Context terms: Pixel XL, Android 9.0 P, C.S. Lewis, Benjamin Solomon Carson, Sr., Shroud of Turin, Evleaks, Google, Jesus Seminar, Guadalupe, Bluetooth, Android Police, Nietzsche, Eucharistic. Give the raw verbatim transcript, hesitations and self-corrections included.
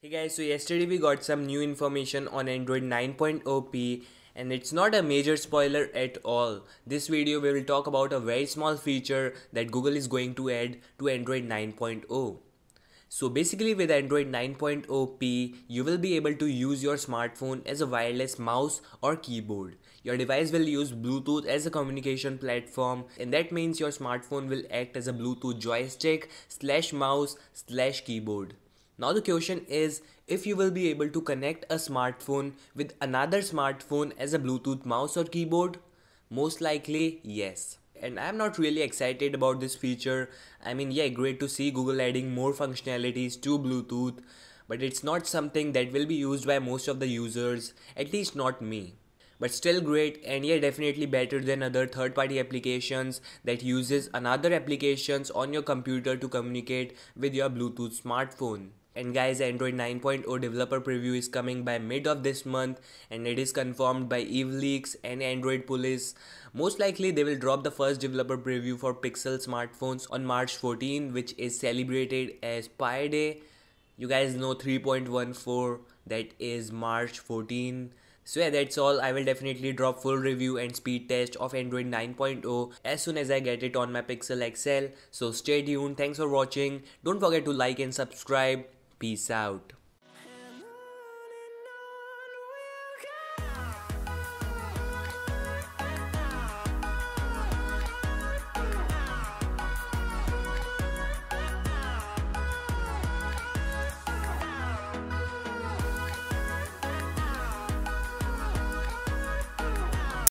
Hey guys, so yesterday we got some new information on Android nine point oh P and it's not a major spoiler at all. This video we will talk about a very small feature that Google is going to add to Android nine point oh. So basically with Android nine point oh P, you will be able to use your smartphone as a wireless mouse or keyboard. Your device will use Bluetooth as a communication platform, and that means your smartphone will act as a Bluetooth joystick slash mouse slash keyboard. Now the question is if you will be able to connect a smartphone with another smartphone as a Bluetooth mouse or keyboard? Most likely yes. And I'm not really excited about this feature. I mean, yeah, great to see Google adding more functionalities to Bluetooth, but it's not something that will be used by most of the users, at least not me. But still great, and yeah, definitely better than other third-party applications that uses another applications on your computer to communicate with your Bluetooth smartphone. And guys, Android nine point oh developer preview is coming by mid of this month, and it is confirmed by Evleaks and Android Police. Most likely they will drop the first developer preview for Pixel smartphones on March fourteenth, which is celebrated as Pi Day. You guys know three point one four, that is March fourteenth. So yeah, that's all. I will definitely drop full review and speed test of Android nine point oh as soon as I get it on my Pixel X L. So stay tuned. Thanks for watching. Don't forget to like and subscribe. Peace out.